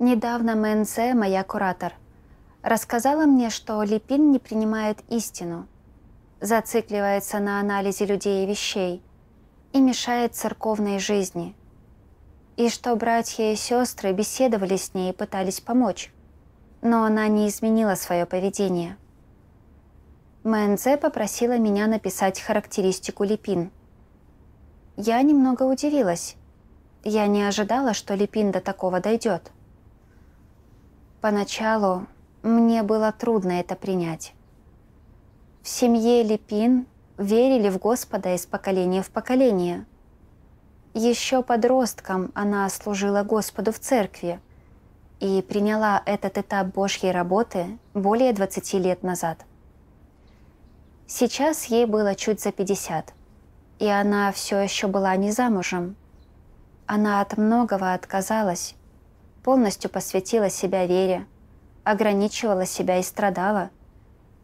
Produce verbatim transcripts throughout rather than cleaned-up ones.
Недавно Мэнцзе, моя куратор, рассказала мне, что Ли Пин не принимает истину, зацикливается на анализе людей и вещей и мешает церковной жизни, и что братья и сестры беседовали с ней и пытались помочь, но она не изменила свое поведение. Мэнцзе попросила меня написать характеристику Ли Пин. Я немного удивилась. Я не ожидала, что Ли Пин до такого дойдет. Поначалу мне было трудно это принять. В семье Ли Пин верили в Господа из поколения в поколение. Еще подростком она служила Господу в церкви и приняла этот этап Божьей работы более двадцати лет назад. Сейчас ей было чуть за пятьдесят, и она все еще была не замужем. Она от многого отказалась, полностью посвятила себя вере, ограничивала себя и страдала,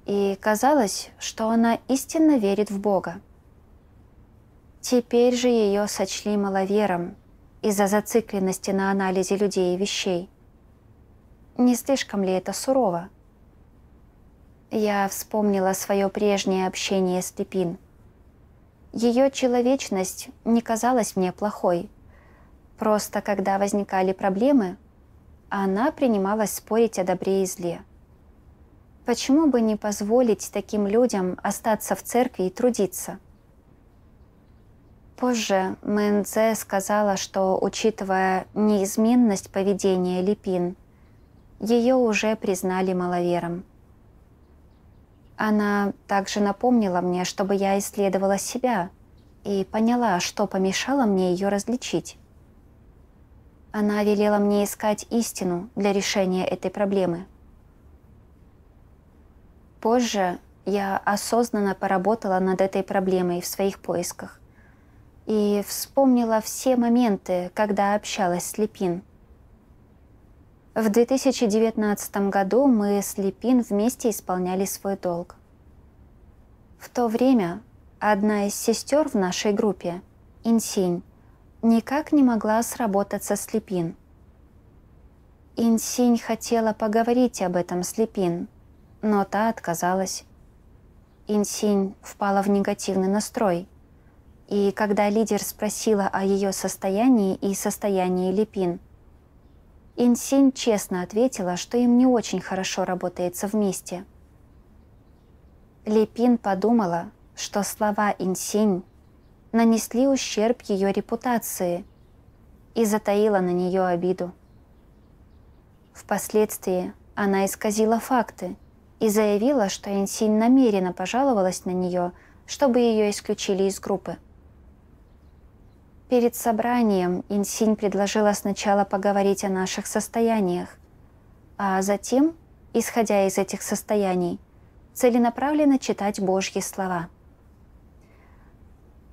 и казалось, что она истинно верит в Бога. Теперь же ее сочли маловером из-за зацикленности на анализе людей и вещей. Не слишком ли это сурово? Я вспомнила свое прежнее общение с Ли Пин. Ее человечность не казалась мне плохой. Просто когда возникали проблемы, она принималась спорить о добре и зле. Почему бы не позволить таким людям остаться в церкви и трудиться? Позже Мэнцзе сказала, что, учитывая неизменность поведения Ли Пин, ее уже признали маловером. Она также напомнила мне, чтобы я исследовала себя и поняла, что помешало мне ее различить. Она велела мне искать истину для решения этой проблемы. Позже я осознанно поработала над этой проблемой в своих поисках и вспомнила все моменты, когда общалась с Ли Пин. В две тысячи девятнадцатом году мы с Ли Пин вместе исполняли свой долг. В то время одна из сестер в нашей группе, Инсинь, никак не могла сработаться с Ли Пин. Инсинь хотела поговорить об этом с Ли Пин, но та отказалась. Инсинь впала в негативный настрой, и когда лидер спросила о ее состоянии и состоянии Ли Пин, Инсинь честно ответила, что им не очень хорошо работается вместе. Ли Пин подумала, что слова Инсинь нанесли ущерб ее репутации и затаила на нее обиду. Впоследствии она исказила факты и заявила, что Инсинь намеренно пожаловалась на нее, чтобы ее исключили из группы. Перед собранием Инсинь предложила сначала поговорить о наших состояниях, а затем, исходя из этих состояний, целенаправленно читать Божьи слова.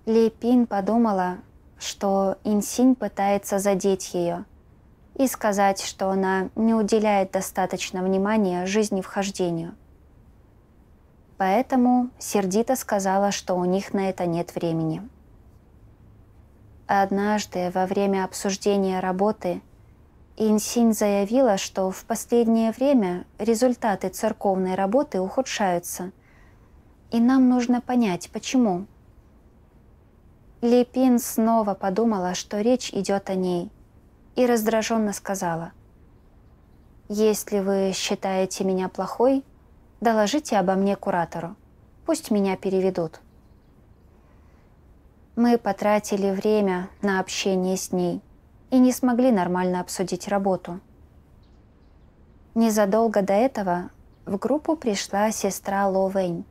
Ли Пин подумала, что Инсинь пытается задеть ее и сказать, что она не уделяет достаточно внимания жизневхождению. Поэтому сердито сказала, что у них на это нет времени. Однажды во время обсуждения работы Инсинь заявила, что в последнее время результаты церковной работы ухудшаются, и нам нужно понять, почему. Ли Пин снова подумала, что речь идет о ней, и раздраженно сказала: «Если вы считаете меня плохой, доложите обо мне куратору, пусть меня переведут». Мы потратили время на общение с ней и не смогли нормально обсудить работу. Незадолго до этого в группу пришла сестра Ло Вэнь.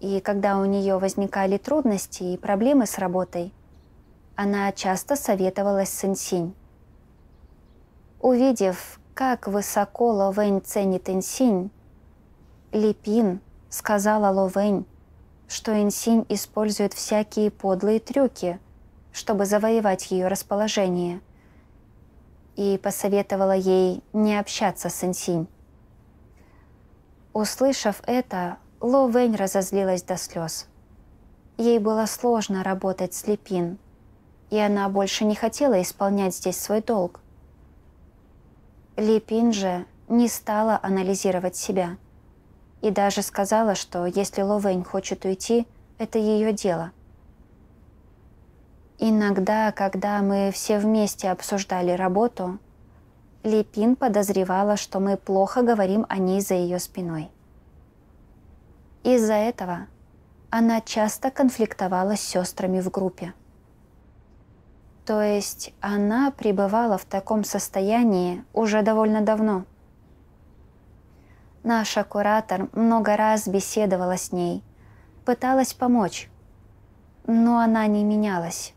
И когда у нее возникали трудности и проблемы с работой, она часто советовалась с Инсинь. Увидев, как высоко Ло Вэнь ценит Инсинь, Ли Пин сказала Ло Вэнь, что Инсинь использует всякие подлые трюки, чтобы завоевать ее расположение, и посоветовала ей не общаться с Инсинь. Услышав это, Ло Вэнь разозлилась до слез. Ей было сложно работать с Ли Пин, и она больше не хотела исполнять здесь свой долг. Ли Пин же не стала анализировать себя и даже сказала, что если Ло Вэнь хочет уйти, это ее дело. Иногда, когда мы все вместе обсуждали работу, Ли Пин подозревала, что мы плохо говорим о ней за ее спиной. Из-за этого она часто конфликтовала с сестрами в группе. То есть она пребывала в таком состоянии уже довольно давно. Наша куратор много раз беседовала с ней, пыталась помочь, но она не менялась.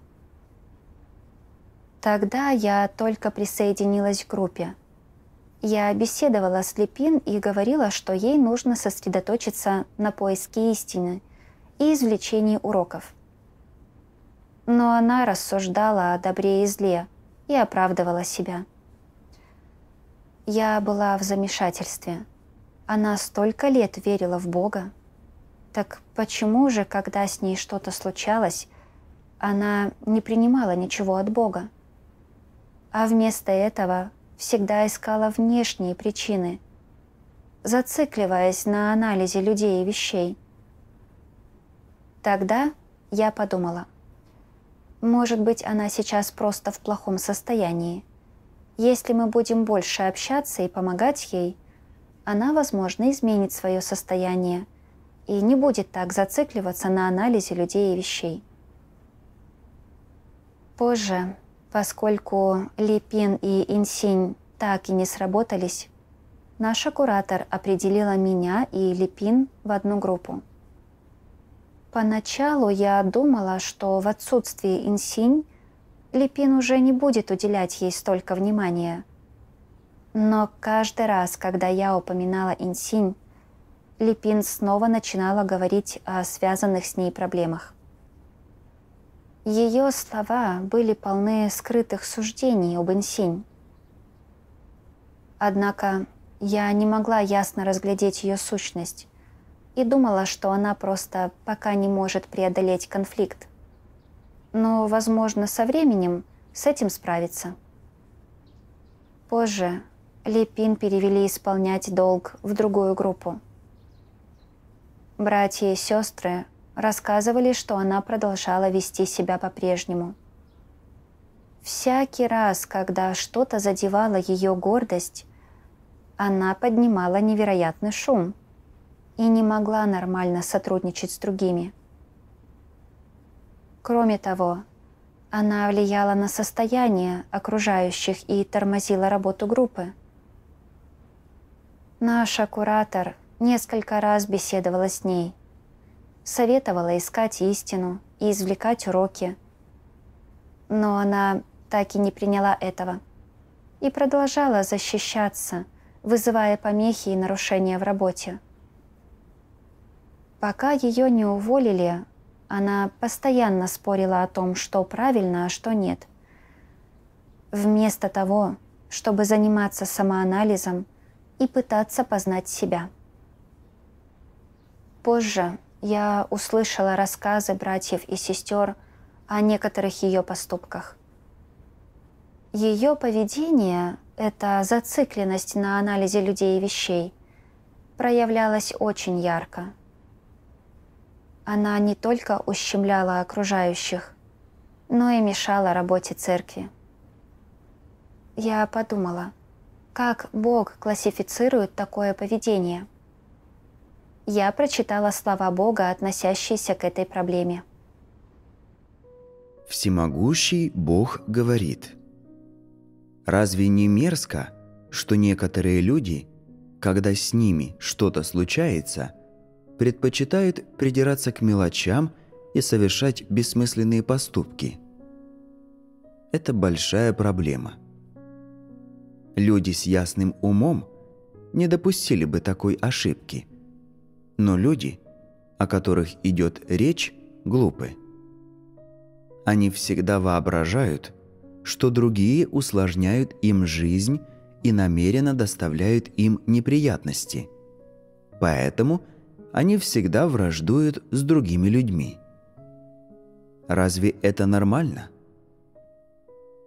Тогда я только присоединилась к группе. Я беседовала с Ли Пин и говорила, что ей нужно сосредоточиться на поиске истины и извлечении уроков. Но она рассуждала о добре и зле и оправдывала себя. Я была в замешательстве. Она столько лет верила в Бога. Так почему же, когда с ней что-то случалось, она не принимала ничего от Бога? А вместо этого всегда искала внешние причины, зацикливаясь на анализе людей и вещей. Тогда я подумала: может быть, она сейчас просто в плохом состоянии. Если мы будем больше общаться и помогать ей, она, возможно, изменит свое состояние и не будет так зацикливаться на анализе людей и вещей. Позже, поскольку Ли Пин и Инсинь так и не сработались, наша куратор определила меня и Ли Пин в одну группу. Поначалу я думала, что в отсутствии Инсинь Ли Пин уже не будет уделять ей столько внимания. Но каждый раз, когда я упоминала Инсинь, Ли Пин снова начинала говорить о связанных с ней проблемах. Ее слова были полны скрытых суждений об Инсинь. Однако я не могла ясно разглядеть ее сущность и думала, что она просто пока не может преодолеть конфликт. Но, возможно, со временем с этим справится. Позже Ли Пин перевели исполнять долг в другую группу. Братья и сестры рассказывали, что она продолжала вести себя по-прежнему. Всякий раз, когда что-то задевало ее гордость, она поднимала невероятный шум и не могла нормально сотрудничать с другими. Кроме того, она влияла на состояние окружающих и тормозила работу группы. Наша куратор несколько раз беседовала с ней, советовала искать истину и извлекать уроки. Но она так и не приняла этого и продолжала защищаться, вызывая помехи и нарушения в работе. Пока ее не уволили, она постоянно спорила о том, что правильно, а что нет. Вместо того, чтобы заниматься самоанализом и пытаться познать себя. Позже я услышала рассказы братьев и сестер о некоторых ее поступках. Ее поведение, эта зацикленность на анализе людей и вещей, проявлялась очень ярко. Она не только ущемляла окружающих, но и мешала работе церкви. Я подумала, как Бог классифицирует такое поведение? Я прочитала слова Бога, относящиеся к этой проблеме. Всемогущий Бог говорит: разве не мерзко, что некоторые люди, когда с ними что-то случается, предпочитают придираться к мелочам и совершать бессмысленные поступки? Это большая проблема. Люди с ясным умом не допустили бы такой ошибки. Но люди, о которых идет речь, глупы. Они всегда воображают, что другие усложняют им жизнь и намеренно доставляют им неприятности. Поэтому они всегда враждуют с другими людьми. Разве это нормально?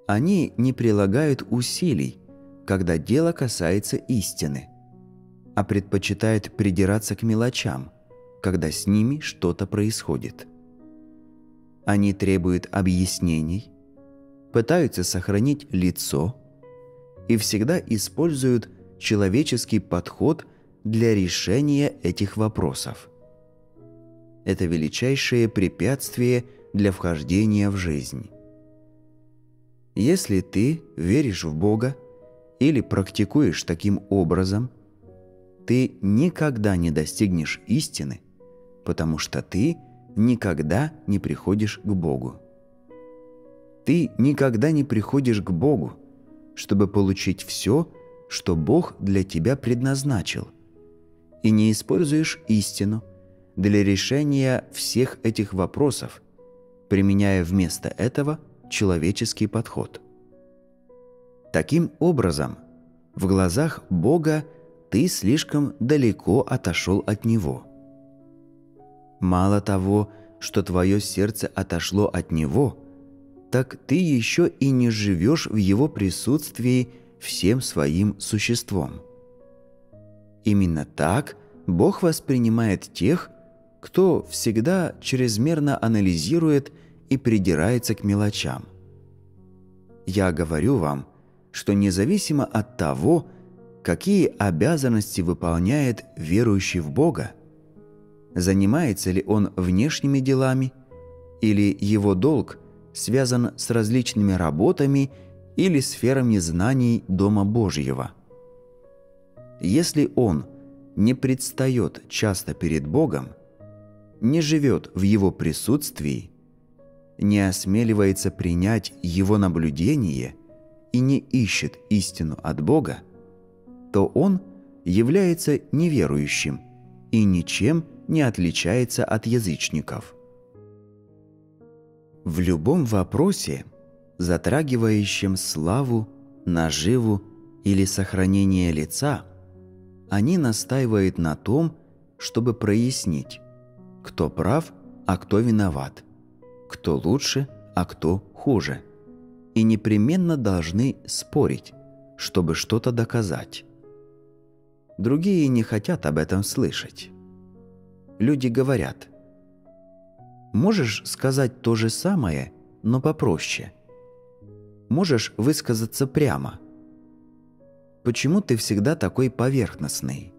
Они не прилагают усилий, когда дело касается истины, а предпочитает придираться к мелочам, когда с ними что-то происходит. Они требуют объяснений, пытаются сохранить лицо и всегда используют человеческий подход для решения этих вопросов. Это величайшее препятствие для вхождения в жизнь. Если ты веришь в Бога или практикуешь таким образом, ты никогда не достигнешь истины, потому что ты никогда не приходишь к Богу. Ты никогда не приходишь к Богу, чтобы получить все, что Бог для тебя предназначил, и не используешь истину для решения всех этих вопросов, применяя вместо этого человеческий подход. Таким образом, в глазах Бога ты слишком далеко отошел от Него. Мало того, что твое сердце отошло от Него, так ты еще и не живешь в Его присутствии всем своим существом. Именно так Бог воспринимает тех, кто всегда чрезмерно анализирует и придирается к мелочам. Я говорю вам, что независимо от того, какие обязанности выполняет верующий в Бога, занимается ли он внешними делами, или его долг связан с различными работами или сферами знаний Дома Божьего. Если он не предстает часто перед Богом, не живет в Его присутствии, не осмеливается принять Его наблюдение и не ищет истину от Бога, то он является неверующим и ничем не отличается от язычников. В любом вопросе, затрагивающем славу, наживу или сохранение лица, они настаивают на том, чтобы прояснить, кто прав, а кто виноват, кто лучше, а кто хуже, и непременно должны спорить, чтобы что-то доказать. Другие не хотят об этом слышать. Люди говорят: можешь сказать то же самое, но попроще. Можешь высказаться прямо. Почему ты всегда такой поверхностный?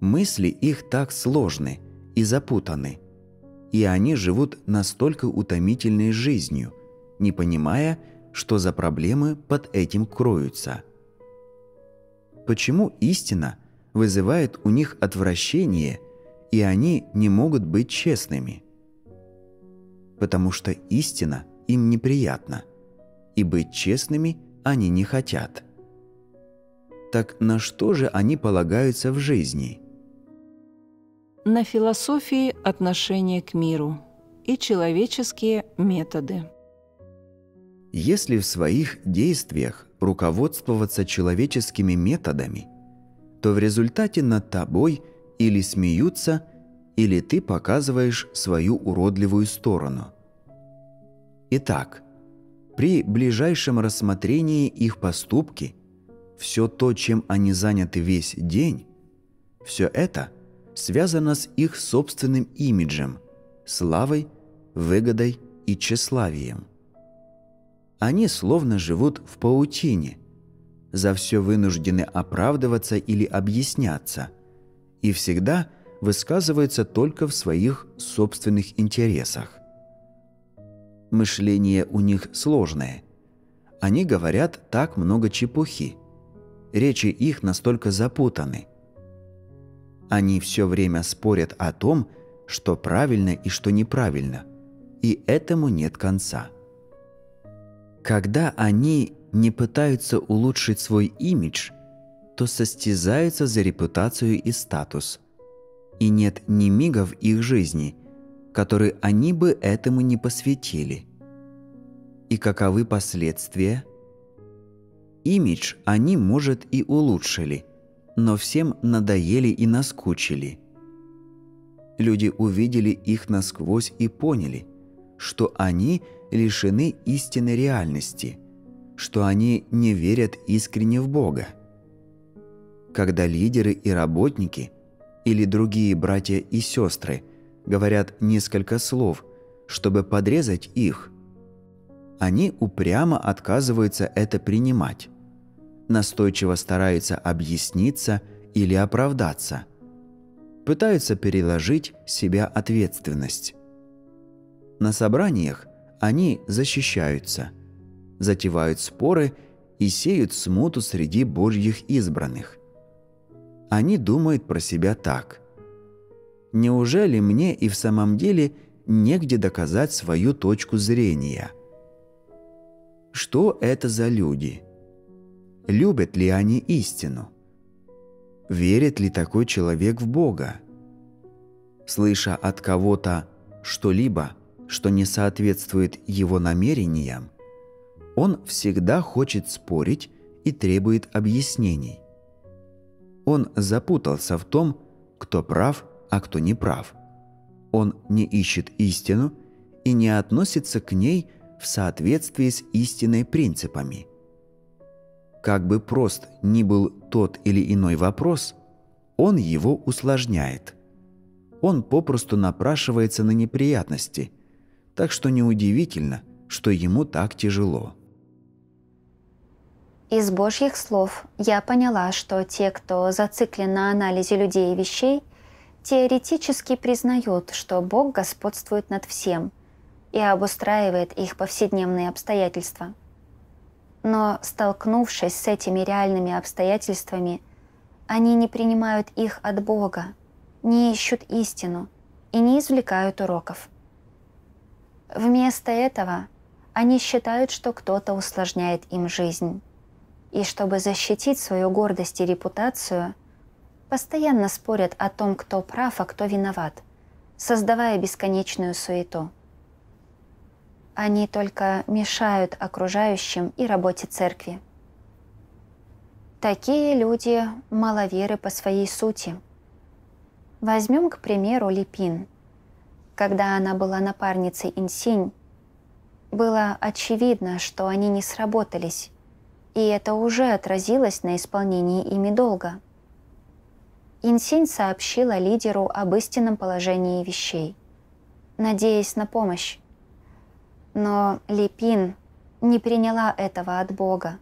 Мысли их так сложны и запутаны, и они живут настолько утомительной жизнью, не понимая, что за проблемы под этим кроются. Почему истина вызывает у них отвращение, и они не могут быть честными? Потому что истина им неприятна, и быть честными они не хотят. Так на что же они полагаются в жизни? На философии отношения к миру и человеческие методы. Если в своих действиях руководствоваться человеческими методами, то в результате над тобой или смеются, или ты показываешь свою уродливую сторону. Итак, при ближайшем рассмотрении их поступки, все то, чем они заняты весь день, все это связано с их собственным имиджем, славой, выгодой и тщеславием. Они словно живут в паутине, за все вынуждены оправдываться или объясняться, и всегда высказываются только в своих собственных интересах. Мышление у них сложное. Они говорят так много чепухи. Речи их настолько запутаны. Они все время спорят о том, что правильно и что неправильно, и этому нет конца. Когда они не пытаются улучшить свой имидж, то состязаются за репутацию и статус, и нет ни мига в их жизни, которые они бы этому не посвятили. И каковы последствия? Имидж они, может, и улучшили, но всем надоели и наскучили. Люди увидели их насквозь и поняли, что они лишены истинной реальности, что они не верят искренне в Бога. Когда лидеры и работники или другие братья и сестры говорят несколько слов, чтобы подрезать их, они упрямо отказываются это принимать, настойчиво стараются объясниться или оправдаться, пытаются переложить в себя ответственность. На собраниях они защищаются, затевают споры и сеют смуту среди Божьих избранных. Они думают про себя так: «Неужели мне и в самом деле негде доказать свою точку зрения?» Что это за люди? Любят ли они истину? Верит ли такой человек в Бога? Слыша от кого-то что-либо, что не соответствует его намерениям, он всегда хочет спорить и требует объяснений. Он запутался в том, кто прав, а кто не прав. Он не ищет истину и не относится к ней в соответствии с истинными принципами. Как бы прост ни был тот или иной вопрос, он его усложняет. Он попросту напрашивается на неприятности, так что неудивительно, что ему так тяжело. Из Божьих слов я поняла, что те, кто зациклен на анализе людей и вещей, теоретически признают, что Бог господствует над всем и обустраивает их повседневные обстоятельства. Но, столкнувшись с этими реальными обстоятельствами, они не принимают их от Бога, не ищут истину и не извлекают уроков. Вместо этого они считают, что кто-то усложняет им жизнь. И чтобы защитить свою гордость и репутацию, постоянно спорят о том, кто прав, а кто виноват, создавая бесконечную суету. Они только мешают окружающим и работе церкви. Такие люди маловеры по своей сути. Возьмем, к примеру, Ли Пин. Когда она была напарницей Инсинь, было очевидно, что они не сработались, и это уже отразилось на исполнении ими долга. Инсинь сообщила лидеру об истинном положении вещей, надеясь на помощь. Но Ли Пин не приняла этого от Бога.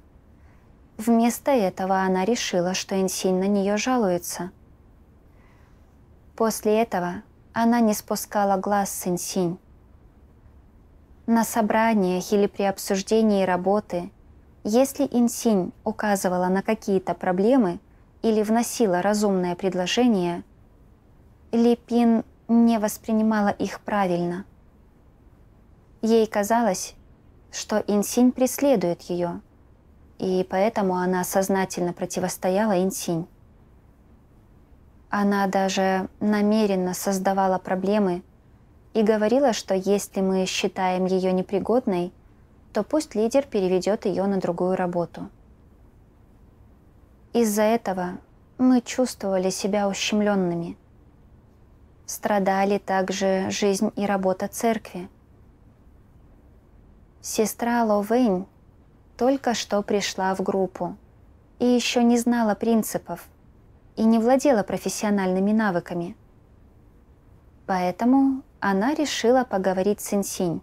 Вместо этого она решила, что Инсинь на нее жалуется. После этого она не спускала глаз с Инсинь. На собраниях или при обсуждении работы, если Инсинь указывала на какие-то проблемы или вносила разумное предложение, Ли Пин не воспринимала их правильно. Ей казалось, что Инсинь преследует ее, и поэтому она сознательно противостояла Инсинь. Она даже намеренно создавала проблемы и говорила, что если мы считаем ее непригодной, то пусть лидер переведет ее на другую работу. Из-за этого мы чувствовали себя ущемленными. Страдали также жизнь и работа церкви. Сестра Ло Вэнь только что пришла в группу и еще не знала принципов и не владела профессиональными навыками. Поэтому она решила поговорить с Инсинь.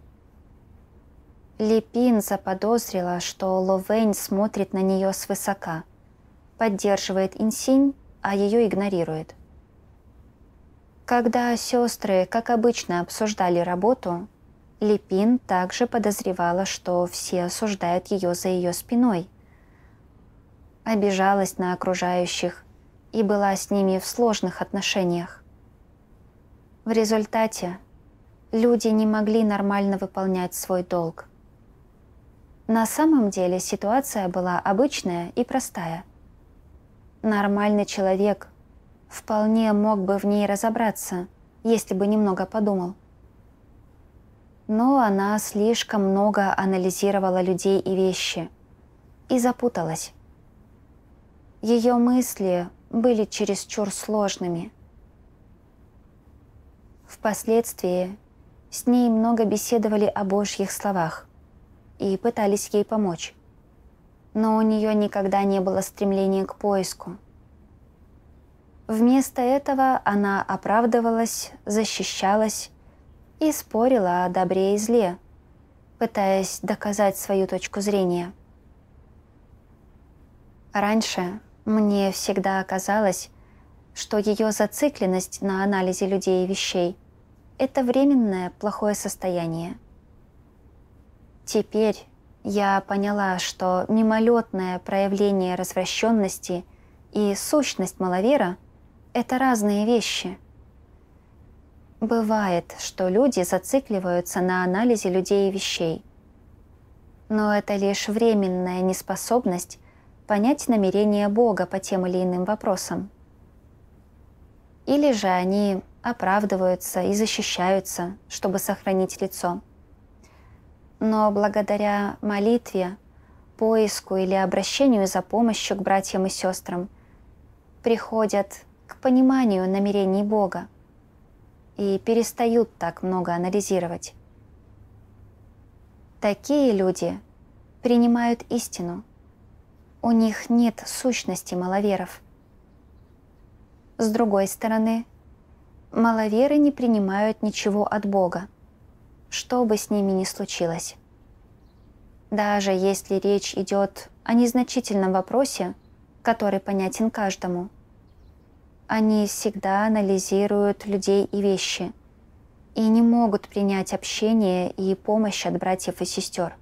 Ли Пин заподозрила, что Ло Вэнь смотрит на нее свысока, поддерживает Инсинь, а ее игнорирует. Когда сестры, как обычно, обсуждали работу, Ли Пин также подозревала, что все осуждают ее за ее спиной. Обижалась на окружающих и была с ними в сложных отношениях. В результате люди не могли нормально выполнять свой долг. На самом деле ситуация была обычная и простая. Нормальный человек вполне мог бы в ней разобраться, если бы немного подумал. Но она слишком много анализировала людей и вещи и запуталась. Ее мысли были чересчур сложными. Впоследствии с ней много беседовали о Божьих словах и пытались ей помочь. но у нее никогда не было стремления к поиску. Вместо этого она оправдывалась, защищалась и спорила о добре и зле, пытаясь доказать свою точку зрения. Раньше мне всегда казалось, что ее зацикленность на анализе людей и вещей – это временное плохое состояние. Теперь я поняла, что мимолетное проявление развращенности и сущность маловера – это разные вещи. Бывает, что люди зацикливаются на анализе людей и вещей, но это лишь временная неспособность понять намерения Бога по тем или иным вопросам. Или же они оправдываются и защищаются, чтобы сохранить лицо. Но благодаря молитве, поиску или обращению за помощью к братьям и сестрам приходят к пониманию намерений Бога и перестают так много анализировать. Такие люди принимают истину. У них нет сущности маловеров. С другой стороны, маловеры не принимают ничего от Бога, что бы с ними ни случилось. Даже если речь идет о незначительном вопросе, который понятен каждому, они всегда анализируют людей и вещи и не могут принять общение и помощь от братьев и сестер.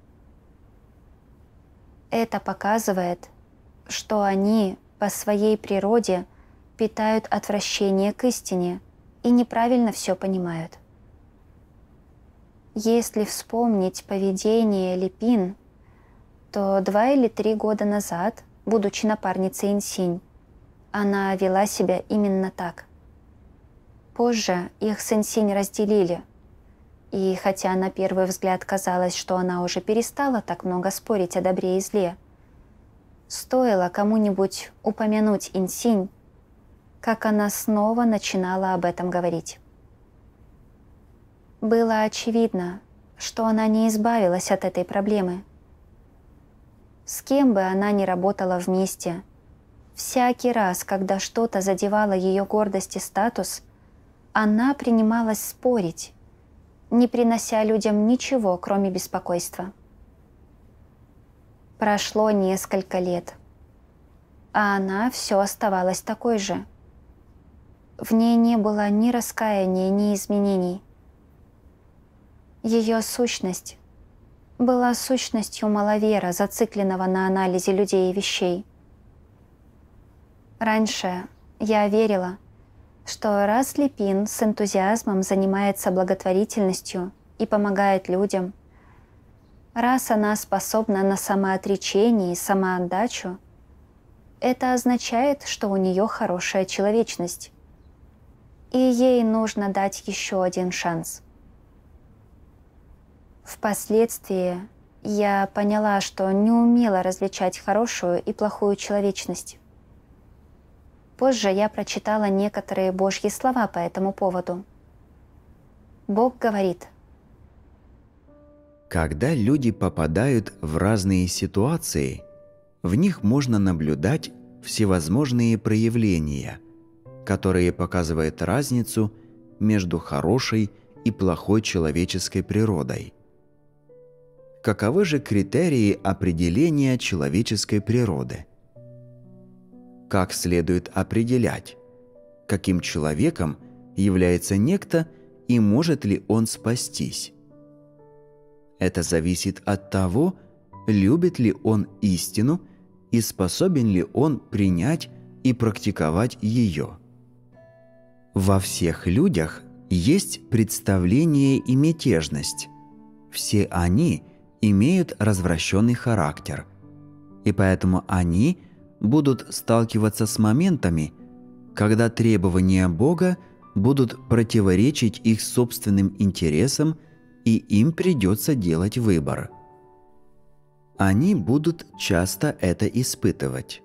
Это показывает, что они по своей природе питают отвращение к истине и неправильно все понимают. Если вспомнить поведение Ли Пин, то два или три года назад, будучи напарницей Инсинь, она вела себя именно так. Позже их с Инсинь разделили, и хотя на первый взгляд казалось, что она уже перестала так много спорить о добре и зле, стоило кому-нибудь упомянуть Инсинь, как она снова начинала об этом говорить. Было очевидно, что она не избавилась от этой проблемы. С кем бы она ни работала вместе, всякий раз, когда что-то задевало ее гордость и статус, она принималась спорить, не принося людям ничего, кроме беспокойства. Прошло несколько лет, а она все оставалась такой же. В ней не было ни раскаяния, ни изменений. Ее сущность была сущностью маловера, зацикленного на анализе людей и вещей. Раньше я верила, что раз Ли Пин с энтузиазмом занимается благотворительностью и помогает людям, раз она способна на самоотречение и самоотдачу, это означает, что у нее хорошая человечность. И ей нужно дать еще один шанс. Впоследствии я поняла, что не умела различать хорошую и плохую человечность. Позже я прочитала некоторые Божьи слова по этому поводу. Бог говорит: когда люди попадают в разные ситуации, в них можно наблюдать всевозможные проявления, которые показывают разницу между хорошей и плохой человеческой природой. Каковы же критерии определения человеческой природы? Как следует определять, каким человеком является некто и может ли он спастись? Это зависит от того, любит ли он истину и способен ли он принять и практиковать ее. Во всех людях есть представление и мятежность. Все они имеют развращенный характер, и поэтому они будут сталкиваться с моментами, когда требования Бога будут противоречить их собственным интересам, и им придется делать выбор. Они будут часто это испытывать.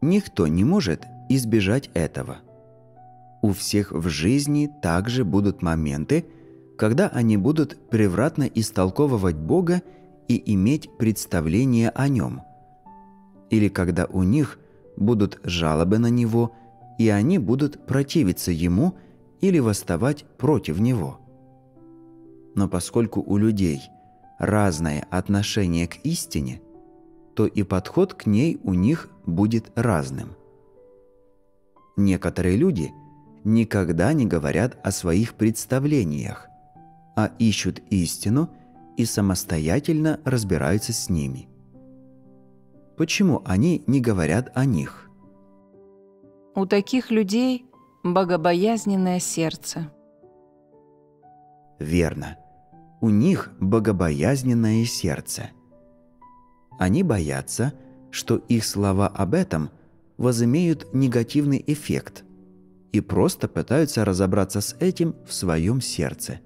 Никто не может избежать этого. У всех в жизни также будут моменты, когда они будут превратно истолковывать Бога и иметь представление о нем, или когда у них будут жалобы на него, и они будут противиться ему или восставать против него. Но поскольку у людей разное отношение к истине, то и подход к ней у них будет разным. Некоторые люди никогда не говорят о своих представлениях, а ищут истину и самостоятельно разбираются с ними. Почему они не говорят о них? У таких людей богобоязненное сердце. Верно. У них богобоязненное сердце. Они боятся, что их слова об этом возымеют негативный эффект, и просто пытаются разобраться с этим в своем сердце,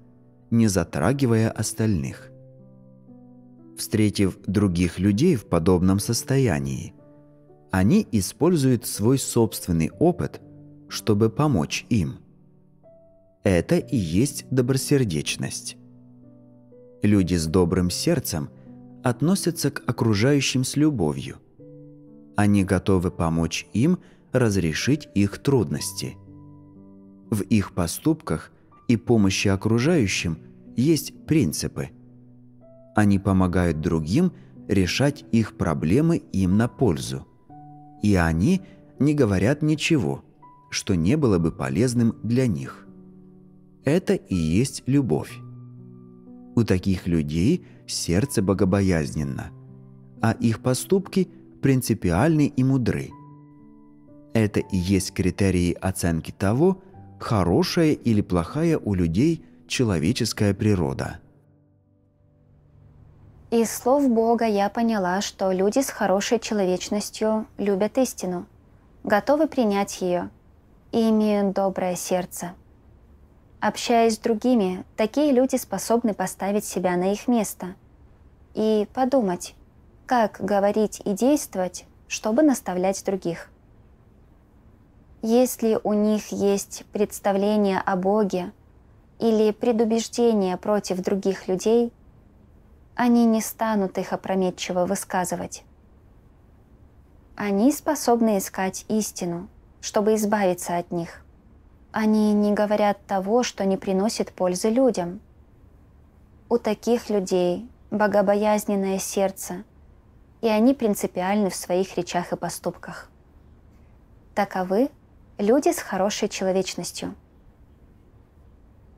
не затрагивая остальных. Встретив других людей в подобном состоянии, они используют свой собственный опыт, чтобы помочь им. Это и есть добросердечность. Люди с добрым сердцем относятся к окружающим с любовью. Они готовы помочь им разрешить их трудности. В их поступках и помощи окружающим есть принципы. Они помогают другим решать их проблемы им на пользу. И они не говорят ничего, что не было бы полезным для них. Это и есть любовь. У таких людей сердце богобоязненно, а их поступки принципиальны и мудры. Это и есть критерии оценки того, хорошая или плохая у людей человеческая природа. Из слов Бога я поняла, что люди с хорошей человечностью любят истину, готовы принять ее и имеют доброе сердце. Общаясь с другими, такие люди способны поставить себя на их место и подумать, как говорить и действовать, чтобы наставлять других. Если у них есть представление о Боге или предубеждение против других людей, они не станут их опрометчиво высказывать. Они способны искать истину, чтобы избавиться от них. Они не говорят того, что не приносит пользы людям. У таких людей богобоязненное сердце, и они принципиальны в своих речах и поступках. Таковы люди с хорошей человечностью.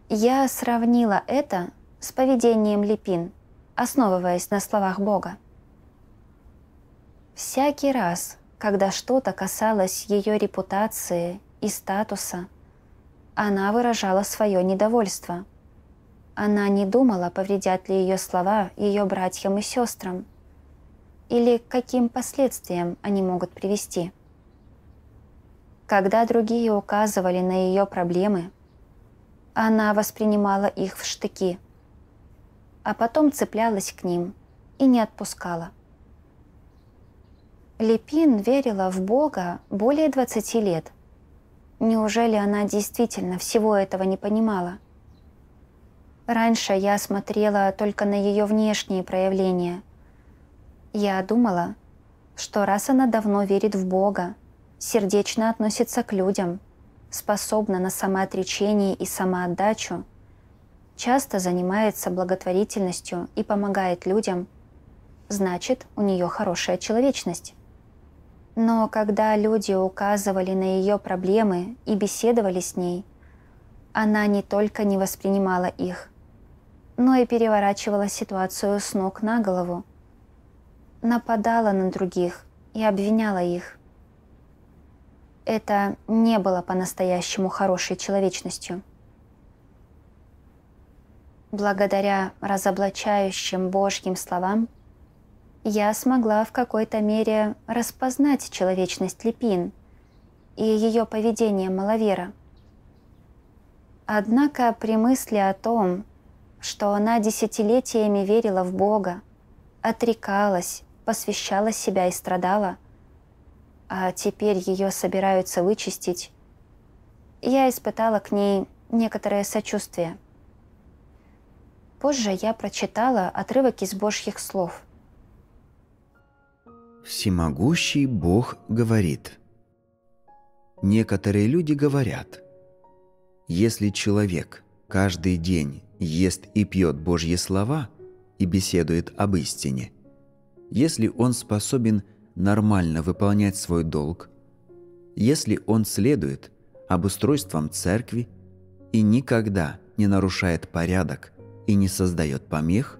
Я сравнила это с поведением Ли Пин, основываясь на словах Бога. Всякий раз, когда что-то касалось ее репутации и статуса, она выражала свое недовольство. Она не думала, повредят ли ее слова ее братьям и сестрам, или к каким последствиям они могут привести. Когда другие указывали на ее проблемы, она воспринимала их в штыки, а потом цеплялась к ним и не отпускала. Ли Пин верила в Бога более двадцати лет. Неужели она действительно всего этого не понимала? Раньше я смотрела только на ее внешние проявления. Я думала, что раз она давно верит в Бога, сердечно относится к людям, способна на самоотречение и самоотдачу, часто занимается благотворительностью и помогает людям, значит, у нее хорошая человечность. Но когда люди указывали на ее проблемы и беседовали с ней, она не только не воспринимала их, но и переворачивала ситуацию с ног на голову, нападала на других и обвиняла их. Это не было по-настоящему хорошей человечностью. Благодаря разоблачающим Божьим словам, я смогла в какой-то мере распознать человечность Ли Пин и ее поведение маловера. Однако при мысли о том, что она десятилетиями верила в Бога, отрекалась, посвящала себя и страдала, а теперь ее собираются вычистить, я испытала к ней некоторое сочувствие. Позже я прочитала отрывок из Божьих слов. Всемогущий Бог говорит. Некоторые люди говорят: если человек каждый день ест и пьет Божьи слова и беседует об истине, если он способен нормально выполнять свой долг, если он следует обустройствам церкви и никогда не нарушает порядок и не создает помех,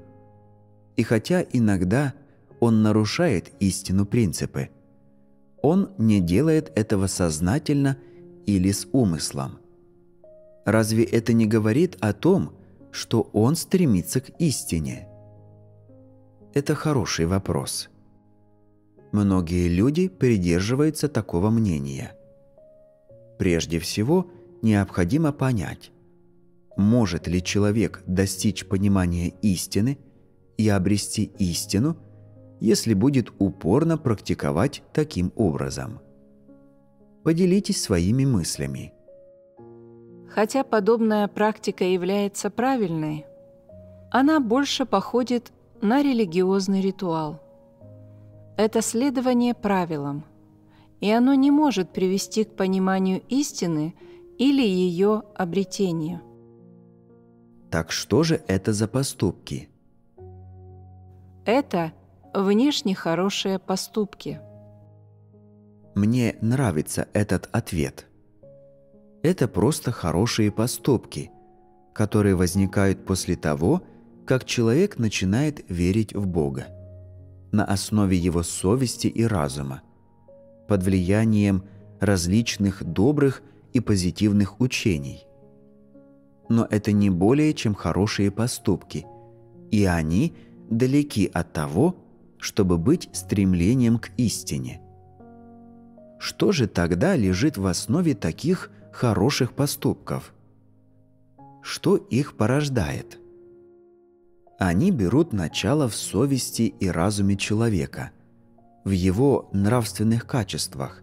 и хотя иногда он нарушает истину принципы, он не делает этого сознательно или с умыслом, разве это не говорит о том, что он стремится к истине? Это хороший вопрос. Многие люди придерживаются такого мнения. Прежде всего, необходимо понять, может ли человек достичь понимания истины и обрести истину, если будет упорно практиковать таким образом. Поделитесь своими мыслями. Хотя подобная практика является правильной, она больше походит на религиозный ритуал. Это следование правилам, и оно не может привести к пониманию истины или ее обретению. Так что же это за поступки? Это внешне хорошие поступки. Мне нравится этот ответ. Это просто хорошие поступки, которые возникают после того, как человек начинает верить в Бога на основе его совести и разума, под влиянием различных добрых и позитивных учений. Но это не более чем хорошие поступки, и они далеки от того, чтобы быть стремлением к истине. Что же тогда лежит в основе таких хороших поступков? Что их порождает? Они берут начало в совести и разуме человека, в его нравственных качествах,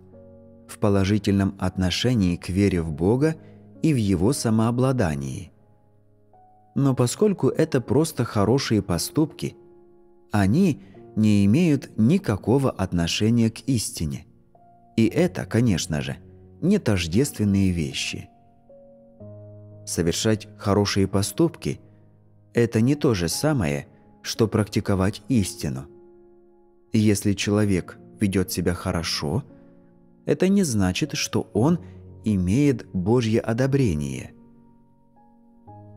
в положительном отношении к вере в Бога и в его самообладании. Но поскольку это просто хорошие поступки, они не имеют никакого отношения к истине. И это, конечно же, не тождественные вещи. Совершать хорошие поступки – это не то же самое, что практиковать истину. Если человек ведет себя хорошо, это не значит, что он имеет Божье одобрение.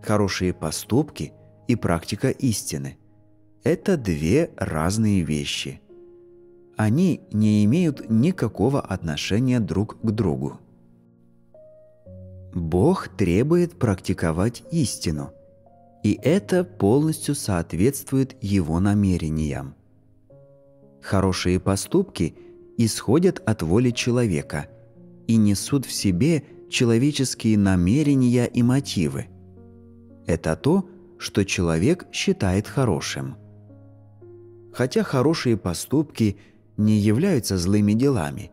Хорошие поступки и практика истины – это две разные вещи. Они не имеют никакого отношения друг к другу. Бог требует практиковать истину, и это полностью соответствует его намерениям. Хорошие поступки исходят от воли человека и несут в себе человеческие намерения и мотивы. Это то, что человек считает хорошим. Хотя хорошие поступки не являются злыми делами,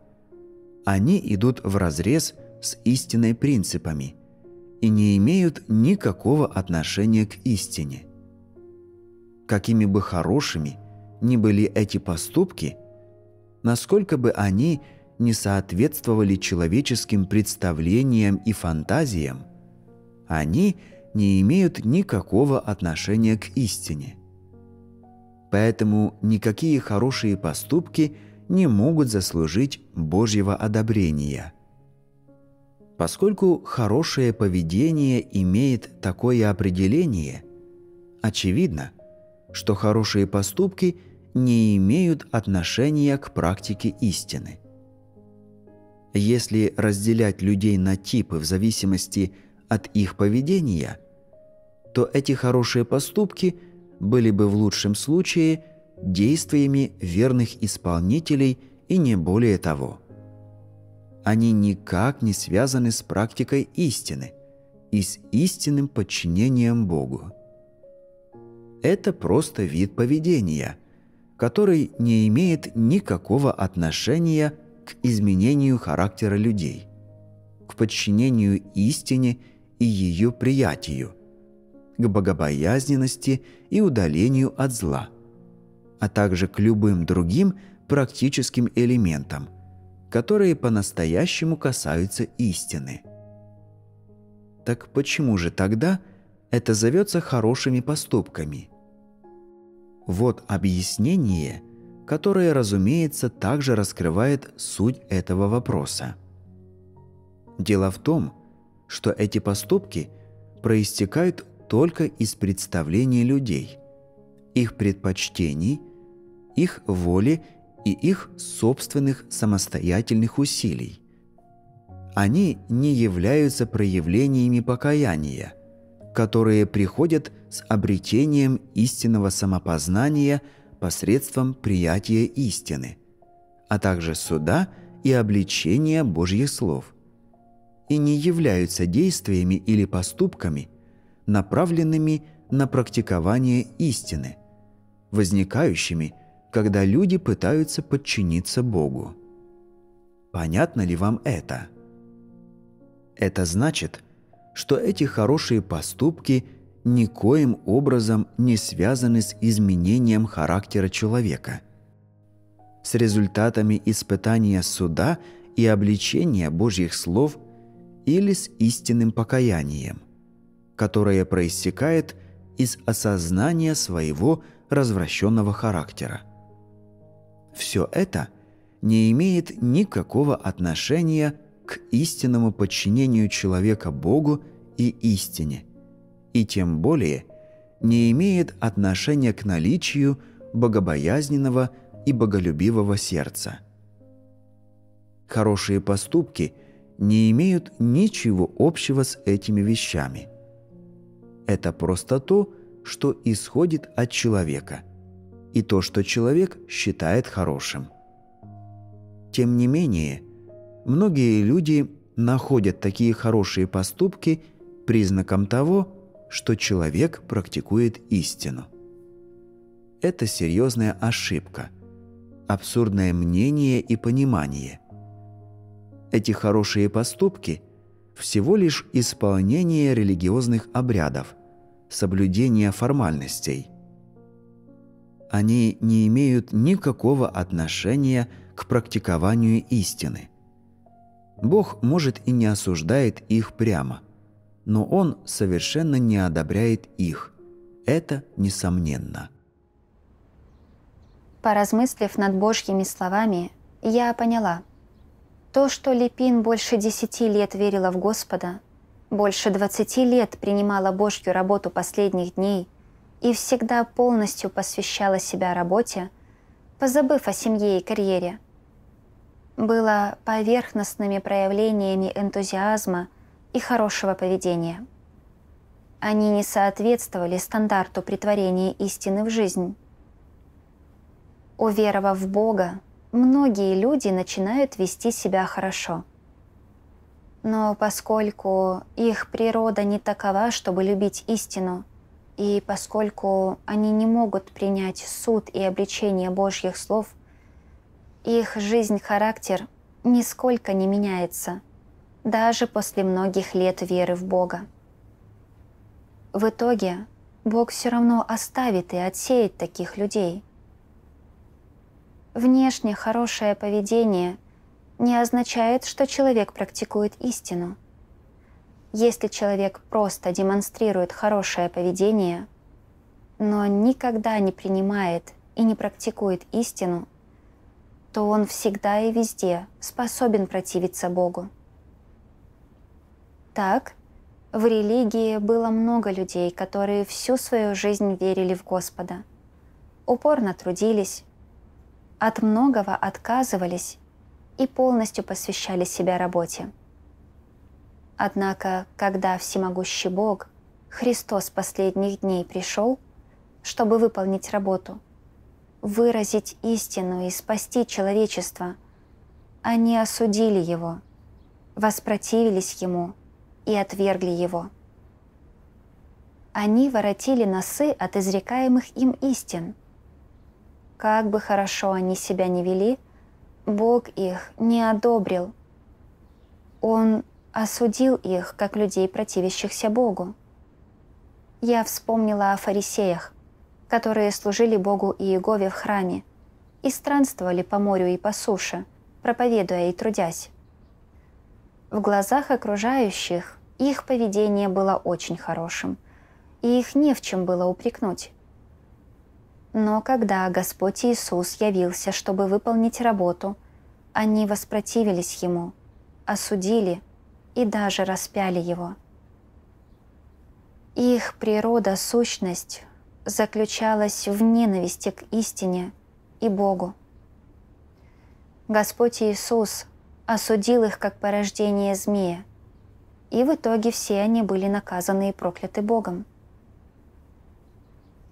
они идут вразрез с истинными принципами и не имеют никакого отношения к истине. Какими бы хорошими ни были эти поступки, насколько бы они не соответствовали человеческим представлениям и фантазиям, они не имеют никакого отношения к истине. Поэтому никакие хорошие поступки не могут заслужить Божьего одобрения. Поскольку хорошее поведение имеет такое определение, очевидно, что хорошие поступки не имеют отношения к практике истины. Если разделять людей на типы в зависимости от их поведения, то эти хорошие поступки были бы в лучшем случае действиями верных исполнителей и не более того. Они никак не связаны с практикой истины и с истинным подчинением Богу. Это просто вид поведения, который не имеет никакого отношения к изменению характера людей, к подчинению истине и ее приятию, к богобоязненности и удалению от зла, а также к любым другим практическим элементам, которые по-настоящему касаются истины. Так почему же тогда это зовется хорошими поступками? Вот объяснение, которое, разумеется, также раскрывает суть этого вопроса. Дело в том, что эти поступки проистекают только из представлений людей, их предпочтений, их воли и их собственных самостоятельных усилий. Они не являются проявлениями покаяния, которые приходят с обретением истинного самопознания посредством приятия истины, а также суда и обличения Божьих слов, и не являются действиями или поступками, направленными на практикование истины, возникающими, когда люди пытаются подчиниться Богу. Понятно ли вам это? Это значит, что эти хорошие поступки никоим образом не связаны с изменением характера человека, с результатами испытания суда и обличения Божьих слов или с истинным покаянием, которое проистекает из осознания своего развращенного характера. Все это не имеет никакого отношения к истинному подчинению человека Богу и истине, и тем более не имеет отношения к наличию богобоязненного и боголюбивого сердца. Хорошие поступки не имеют ничего общего с этими вещами. Это просто то, что исходит от человека, и то, что человек считает хорошим. Тем не менее, многие люди находят такие хорошие поступки признаком того, что человек практикует истину. Это серьезная ошибка, абсурдное мнение и понимание. Эти хорошие поступки всего лишь исполнение религиозных обрядов, соблюдение формальностей. Они не имеют никакого отношения к практикованию истины. Бог, может, и не осуждает их прямо, но Он совершенно не одобряет их. Это несомненно. Поразмыслив над Божьими словами, я поняла. То, что Ли Пин больше десяти лет верила в Господа, больше двадцати лет принимала Божью работу последних дней и всегда полностью посвящала себя работе, позабыв о семье и карьере, было поверхностными проявлениями энтузиазма и хорошего поведения. Они не соответствовали стандарту претворения истины в жизнь. Уверовав в Бога, многие люди начинают вести себя хорошо. Но поскольку их природа не такова, чтобы любить истину, и поскольку они не могут принять суд и обличение Божьих слов, их жизнь-характер нисколько не меняется, даже после многих лет веры в Бога. В итоге Бог все равно оставит и отсеет таких людей. Внешне хорошее поведение не означает, что человек практикует истину. Если человек просто демонстрирует хорошее поведение, но никогда не принимает и не практикует истину, то он всегда и везде способен противиться Богу. Так, в религии было много людей, которые всю свою жизнь верили в Господа, упорно трудились, от многого отказывались и полностью посвящали себя работе. Однако, когда всемогущий Бог, Христос последних дней пришел, чтобы выполнить работу, выразить истину и спасти человечество, они осудили Его, воспротивились Ему и отвергли Его. Они воротили носы от изрекаемых им истин. Как бы хорошо они себя ни вели, Бог их не одобрил. Он осудил их, как людей, противящихся Богу. Я вспомнила о фарисеях, которые служили Богу и Иегове в храме, и странствовали по морю и по суше, проповедуя и трудясь. В глазах окружающих их поведение было очень хорошим, и их не в чем было упрекнуть. Но когда Господь Иисус явился, чтобы выполнить работу, они воспротивились Ему, осудили и даже распяли Его. Их природа, сущность заключалась в ненависти к истине и Богу. Господь Иисус осудил их как порождение змея, и в итоге все они были наказаны и прокляты Богом.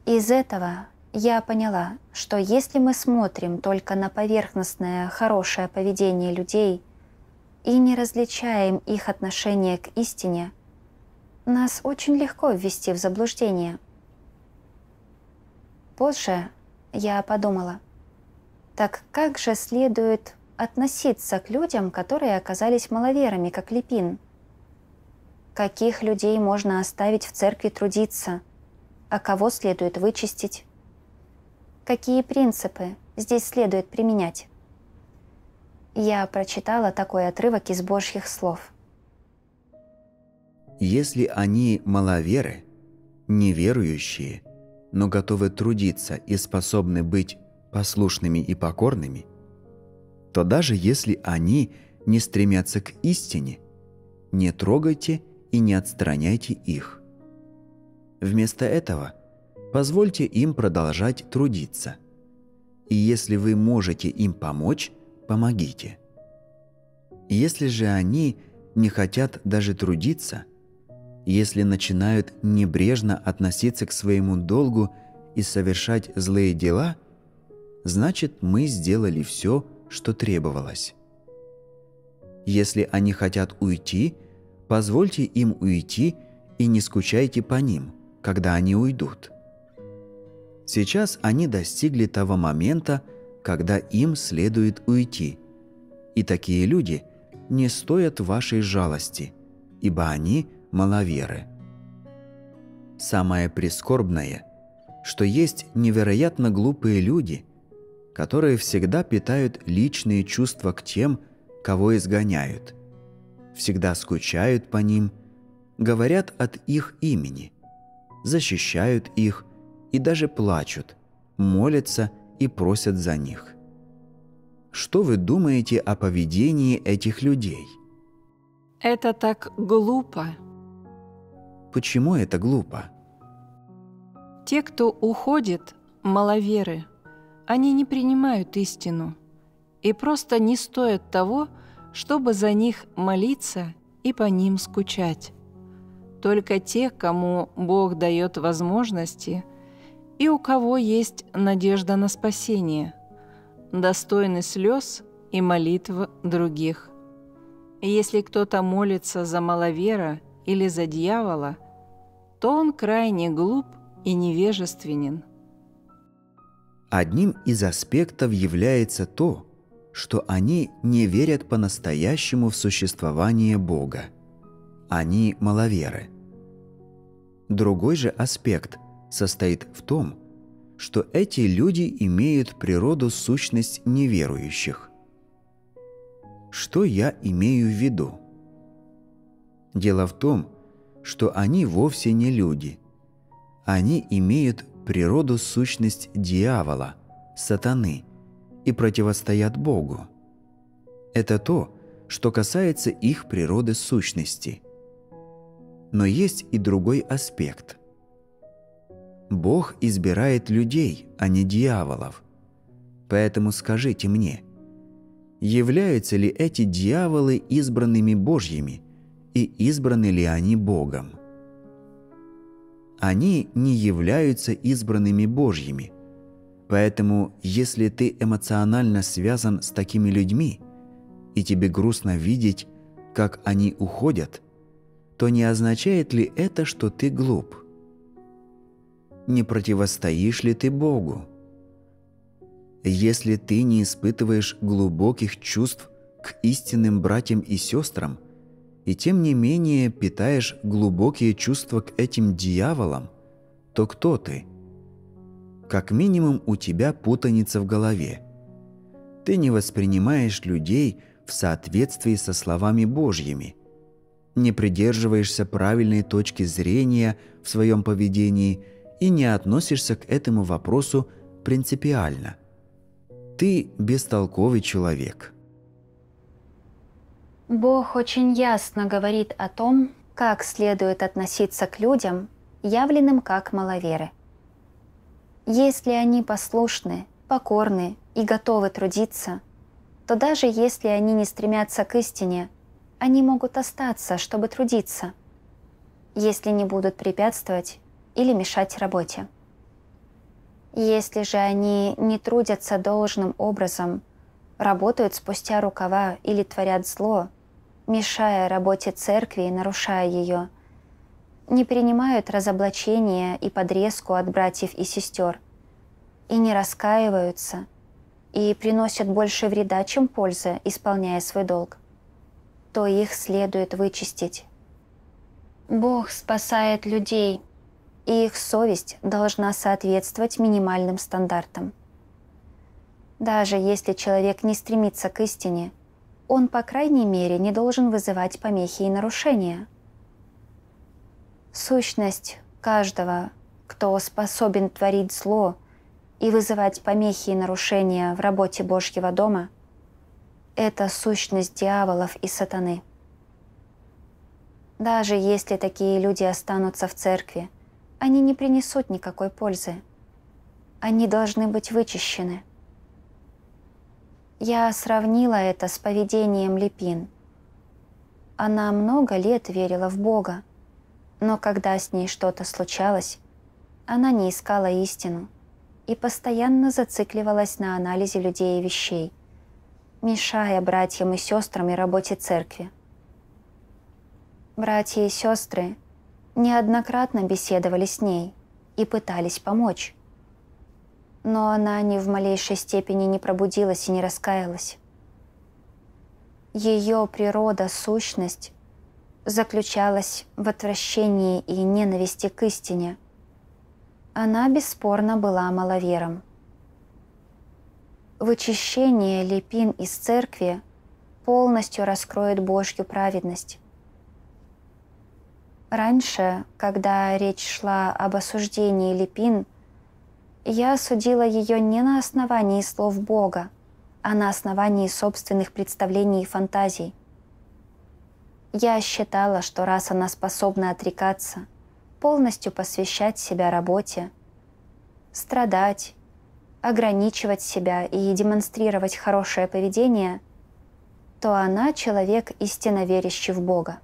Из этого я поняла, что если мы смотрим только на поверхностное, хорошее поведение людей и не различаем их отношение к истине, нас очень легко ввести в заблуждение. Позже я подумала, так как же следует относиться к людям, которые оказались маловерами, как Ли Пин? Каких людей можно оставить в церкви трудиться, а кого следует вычистить? Какие принципы здесь следует применять? Я прочитала такой отрывок из Божьих слов. Если они маловеры, неверующие, но готовы трудиться и способны быть послушными и покорными, то даже если они не стремятся к истине, не трогайте и не отстраняйте их. Вместо этого позвольте им продолжать трудиться. И если вы можете им помочь, помогите. Если же они не хотят даже трудиться, если начинают небрежно относиться к своему долгу и совершать злые дела, значит, мы сделали все, что требовалось. Если они хотят уйти, позвольте им уйти и не скучайте по ним, когда они уйдут. Сейчас они достигли того момента, когда им следует уйти, и такие люди не стоят вашей жалости, ибо они маловеры. Самое прискорбное, что есть невероятно глупые люди, которые всегда питают личные чувства к тем, кого изгоняют, всегда скучают по ним, говорят от их имени, защищают их и даже плачут, молятся и просят за них. Что вы думаете о поведении этих людей? Это так глупо. Почему это глупо? Те, кто уходит, маловеры. Они не принимают истину и просто не стоят того, чтобы за них молиться и по ним скучать. Только те, кому Бог дает возможности и у кого есть надежда на спасение, достойны слез и молитв других. И если кто-то молится за маловера или за дьявола, то он крайне глуп и невежественен. Одним из аспектов является то, что они не верят по-настоящему в существование Бога. Они маловеры. Другой же аспект состоит в том, что эти люди имеют природу, сущность неверующих. Что я имею в виду? Дело в том, что они вовсе не люди. Они имеют природу, сущность дьявола, сатаны, и противостоят Богу. Это то, что касается их природы, сущности. Но есть и другой аспект. Бог избирает людей, а не дьяволов. Поэтому скажите мне, являются ли эти дьяволы избранными Божьими, и избраны ли они Богом? Они не являются избранными Божьими, поэтому если ты эмоционально связан с такими людьми, и тебе грустно видеть, как они уходят, то не означает ли это, что ты глуп? Не противостоишь ли ты Богу? Если ты не испытываешь глубоких чувств к истинным братьям и сестрам, и тем не менее питаешь глубокие чувства к этим дьяволам, то кто ты? как минимум у тебя путаница в голове. Ты не воспринимаешь людей в соответствии со словами Божьими, не придерживаешься правильной точки зрения в своем поведении и не относишься к этому вопросу принципиально. Ты бестолковый человек. Бог очень ясно говорит о том, как следует относиться к людям, явленным как маловеры. Если они послушны, покорны и готовы трудиться, то даже если они не стремятся к истине, они могут остаться, чтобы трудиться, если не будут препятствовать или мешать работе. Если же они не трудятся должным образом, работают спустя рукава или творят зло, мешая работе церкви и нарушая ее, не принимают разоблачения и подрезку от братьев и сестер, и не раскаиваются, и приносят больше вреда, чем пользы, исполняя свой долг, то их следует вычистить. Бог спасает людей, и их совесть должна соответствовать минимальным стандартам. Даже если человек не стремится к истине, он, по крайней мере, не должен вызывать помехи и нарушения. Сущность каждого, кто способен творить зло и вызывать помехи и нарушения в работе Божьего дома, это сущность дьяволов и сатаны. Даже если такие люди останутся в церкви, они не принесут никакой пользы. Они должны быть вычищены. Я сравнила это с поведением Ли Пин. Она много лет верила в Бога, но когда с ней что-то случалось, она не искала истину и постоянно зацикливалась на анализе людей и вещей, мешая братьям и сестрам и работе церкви. Братья и сестры неоднократно беседовали с ней и пытались помочь. Но она ни в малейшей степени не пробудилась и не раскаялась. Ее природа, сущность заключалась в отвращении и ненависти к истине. Она бесспорно была маловером. Вычищение Ли Пин из церкви полностью раскроет Божью праведность. Раньше, когда речь шла об осуждении Ли Пин, я судила ее не на основании слов Бога, а на основании собственных представлений и фантазий. Я считала, что раз она способна отрекаться, полностью посвящать себя работе, страдать, ограничивать себя и демонстрировать хорошее поведение, то она человек, истинно верящий в Бога.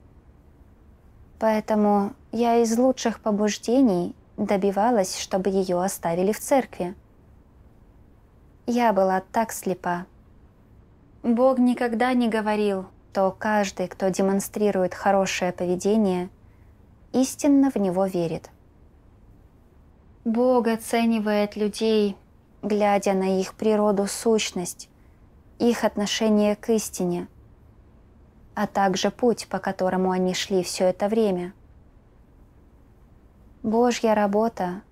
Поэтому я из лучших побуждений добивалась, чтобы ее оставили в церкви. Я была так слепа. Бог никогда не говорил, что каждый, кто демонстрирует хорошее поведение, истинно в него верит. Бог оценивает людей, глядя на их природу, сущность, их отношение к истине, а также путь, по которому они шли все это время. Божья работа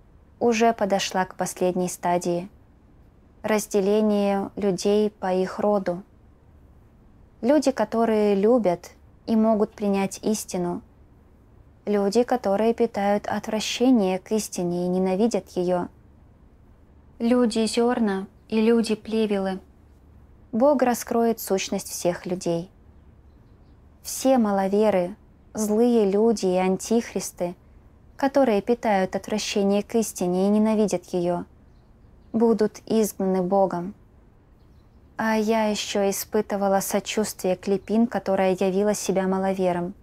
уже подошла к последней стадии – разделению людей по их роду. Люди, которые любят и могут принять истину. Люди, которые питают отвращение к истине и ненавидят ее. Люди зерна и люди плевелы. Бог раскроет сущность всех людей. Все маловеры, злые люди и антихристы, которые питают отвращение к истине и ненавидят ее, будут изгнаны Богом. А я еще испытывала сочувствие к Ли Пин, которая явила себя маловером.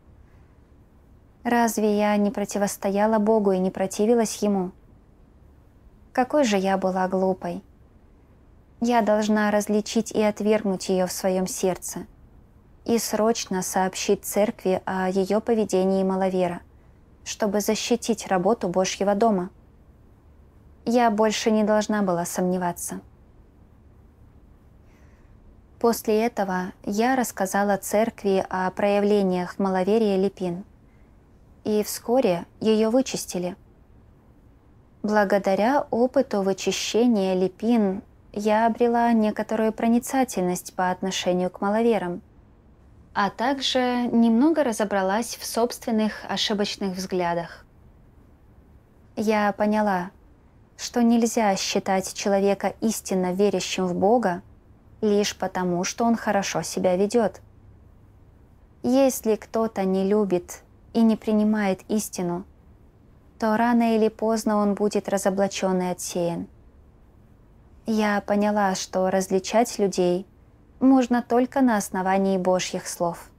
Разве я не противостояла Богу и не противилась Ему? Какой же я была глупой. Я должна различить и отвергнуть ее в своем сердце и срочно сообщить церкви о ее поведении маловера, чтобы защитить работу Божьего дома. Я больше не должна была сомневаться. После этого я рассказала церкви о проявлениях маловерия Ли Пин, и вскоре ее вычистили. Благодаря опыту вычищения Ли Пин я обрела некоторую проницательность по отношению к маловерам, а также немного разобралась в собственных ошибочных взглядах. Я поняла, что нельзя считать человека истинно верящим в Бога лишь потому, что он хорошо себя ведет. Если кто-то не любит и не принимает истину, то рано или поздно он будет разоблачен и отсеян. Я поняла, что различать людей можно только на основании Божьих слов.